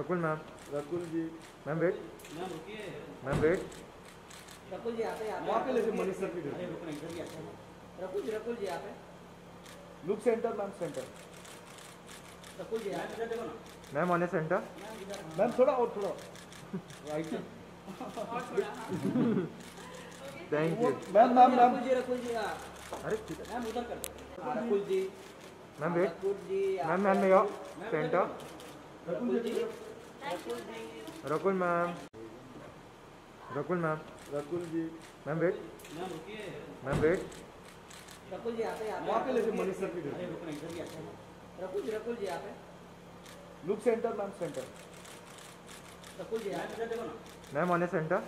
Rakul ma'am. Rakul ji. Ma'am wait. Ma'am रुकिए. Ma'am wait. Rakul ji आते हैं. वहाँ पे लेके मनीष सर भी दे. अरे रुकना इधर ही आते हैं. Rakul ji आते हैं. Look center ma'am center. Rakul ji आते हैं देखो ना. Ma'am on the center. Ma'am थोड़ा और थोड़ा. Right. और थोड़ा. Thank you. Ma'am Rakul ji अरे ठीक है. Ma'am उधर कर दो. Rakul ji. Ma'am wait. Ma'am ma'am yo center. Rakul ma'am. Rakul ma'am. Rakul ji. Ma'am wait. Ma'am wait. Rakul ji आते हैं. वहाँ पे लेके मनीष सर भी दे. अरे रुकना इधर ही आते हैं. Rakul ji आते हैं. Look center ma'am center. Rakul ji आते हैं देखो ना. Ma'am on the center.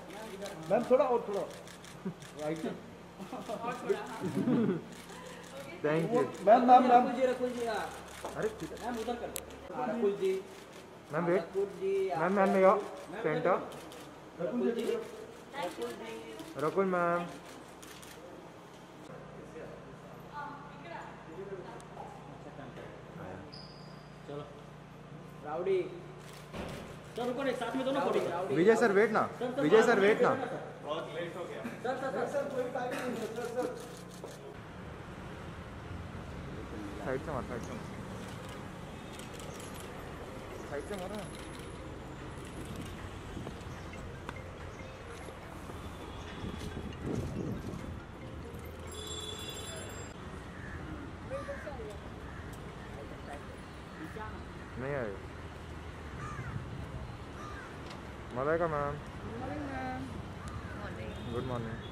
Ma'am थोड़ा और थोड़ा. Right. और थोड़ा. Thank you. Ma'am. अरे ठीक है. उधर कर दो. Rakul ji. Ma'am wait. Ma'am yo center. Rakul ji. Rakul ma'am. चलो. Rowdy. सर रुको ना साथ में दोनों पड़ेंगे. विजय सर वेट ना. विजय सर वेट ना. बहुत लेट हो गया. सर कोई टाइम नहीं है सर. साइड से मारो नहीं आए Malaika ma'am. Good morning.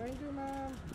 Thank you, ma'am.